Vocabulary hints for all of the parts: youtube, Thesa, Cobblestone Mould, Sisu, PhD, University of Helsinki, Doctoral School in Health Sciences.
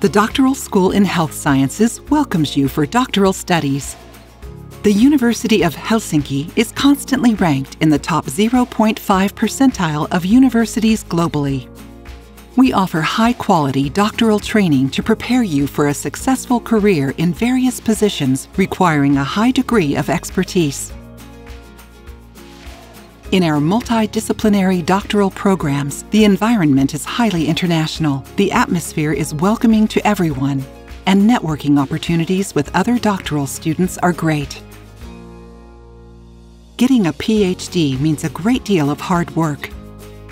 The Doctoral School in Health Sciences welcomes you for doctoral studies. The University of Helsinki is constantly ranked in the top 0.5 percentile of universities globally. We offer high-quality doctoral training to prepare you for a successful career in various positions requiring a high degree of expertise. In our multidisciplinary doctoral programs, the environment is highly international, the atmosphere is welcoming to everyone, and networking opportunities with other doctoral students are great. Getting a PhD means a great deal of hard work.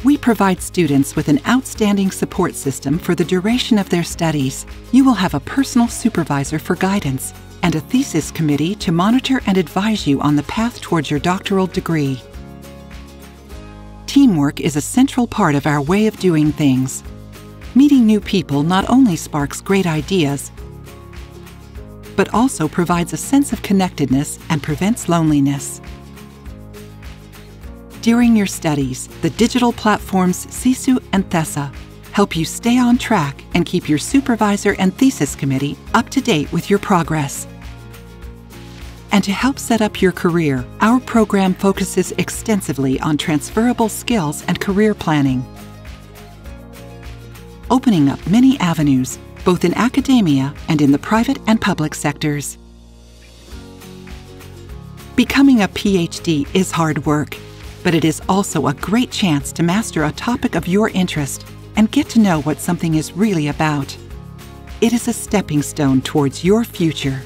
We provide students with an outstanding support system for the duration of their studies. You will have a personal supervisor for guidance and a thesis committee to monitor and advise you on the path towards your doctoral degree. Teamwork is a central part of our way of doing things. Meeting new people not only sparks great ideas, but also provides a sense of connectedness and prevents loneliness. During your studies, the digital platforms Sisu and Thesa help you stay on track and keep your supervisor and thesis committee up to date with your progress. And to help set up your career, our program focuses extensively on transferable skills and career planning, opening up many avenues, both in academia and in the private and public sectors. Becoming a PhD is hard work, but it is also a great chance to master a topic of your interest and get to know what something is really about. It is a stepping stone towards your future.